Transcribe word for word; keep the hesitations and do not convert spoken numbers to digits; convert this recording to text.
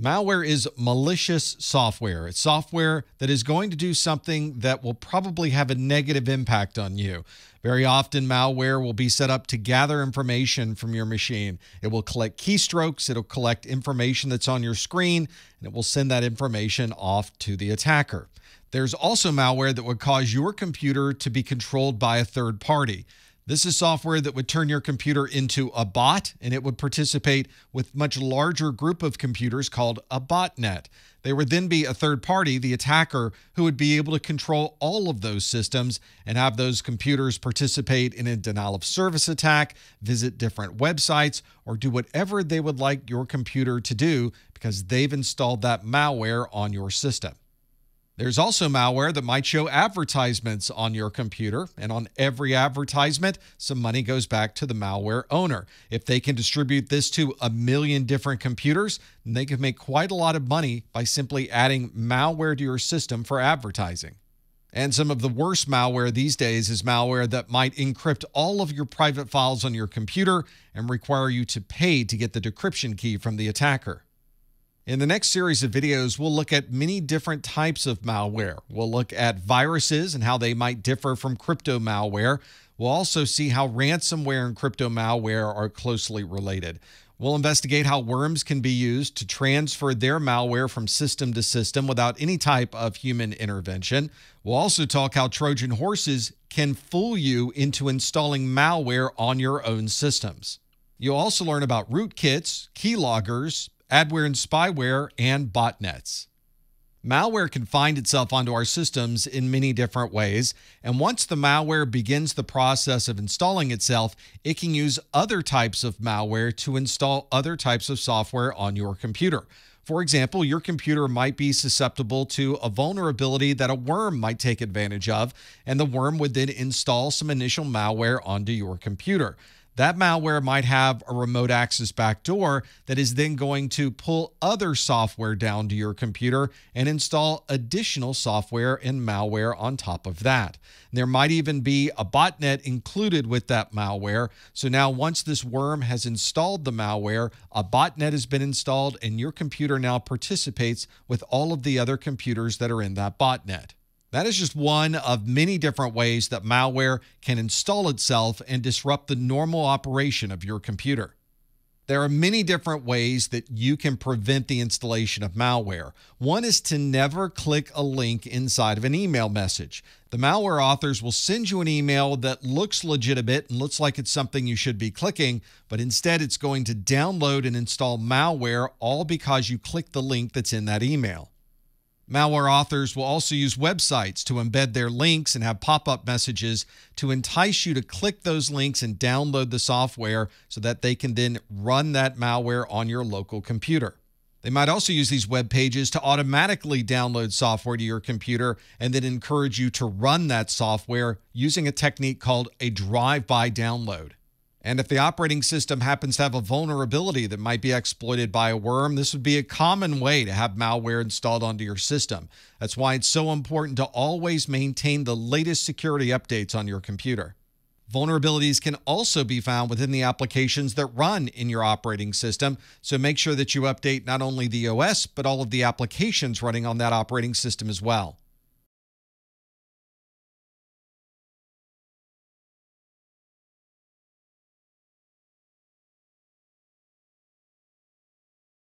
Malware is malicious software. It's software that is going to do something that will probably have a negative impact on you. Very often, malware will be set up to gather information from your machine. It will collect keystrokes, it'll collect information that's on your screen, and it will send that information off to the attacker. There's also malware that would cause your computer to be controlled by a third party. This is software that would turn your computer into a bot, and it would participate with a much larger group of computers called a botnet. There would then be a third party, the attacker, who would be able to control all of those systems and have those computers participate in a denial-of-service attack, visit different websites, or do whatever they would like your computer to do because they've installed that malware on your system. There's also malware that might show advertisements on your computer, and on every advertisement, some money goes back to the malware owner. If they can distribute this to a million different computers, then they can make quite a lot of money by simply adding malware to your system for advertising. And some of the worst malware these days is malware that might encrypt all of your private files on your computer and require you to pay to get the decryption key from the attacker. In the next series of videos, we'll look at many different types of malware. We'll look at viruses and how they might differ from crypto malware. We'll also see how ransomware and crypto malware are closely related. We'll investigate how worms can be used to transfer their malware from system to system without any type of human intervention. We'll also talk how Trojan horses can fool you into installing malware on your own systems. You'll also learn about rootkits, keyloggers, adware and spyware, and botnets. Malware can find itself onto our systems in many different ways, and once the malware begins the process of installing itself, it can use other types of malware to install other types of software on your computer. For example, your computer might be susceptible to a vulnerability that a worm might take advantage of, and the worm would then install some initial malware onto your computer. That malware might have a remote access backdoor that is then going to pull other software down to your computer and install additional software and malware on top of that. And there might even be a botnet included with that malware. So now once this worm has installed the malware, a botnet has been installed and your computer now participates with all of the other computers that are in that botnet. That is just one of many different ways that malware can install itself and disrupt the normal operation of your computer. There are many different ways that you can prevent the installation of malware. One is to never click a link inside of an email message. The malware authors will send you an email that looks legitimate and looks like it's something you should be clicking, but instead it's going to download and install malware all because you clicked the link that's in that email. Malware authors will also use websites to embed their links and have pop-up messages to entice you to click those links and download the software so that they can then run that malware on your local computer. They might also use these web pages to automatically download software to your computer and then encourage you to run that software using a technique called a drive-by download. And if the operating system happens to have a vulnerability that might be exploited by a worm, this would be a common way to have malware installed onto your system. That's why it's so important to always maintain the latest security updates on your computer. Vulnerabilities can also be found within the applications that run in your operating system, so make sure that you update not only the O S, but all of the applications running on that operating system as well.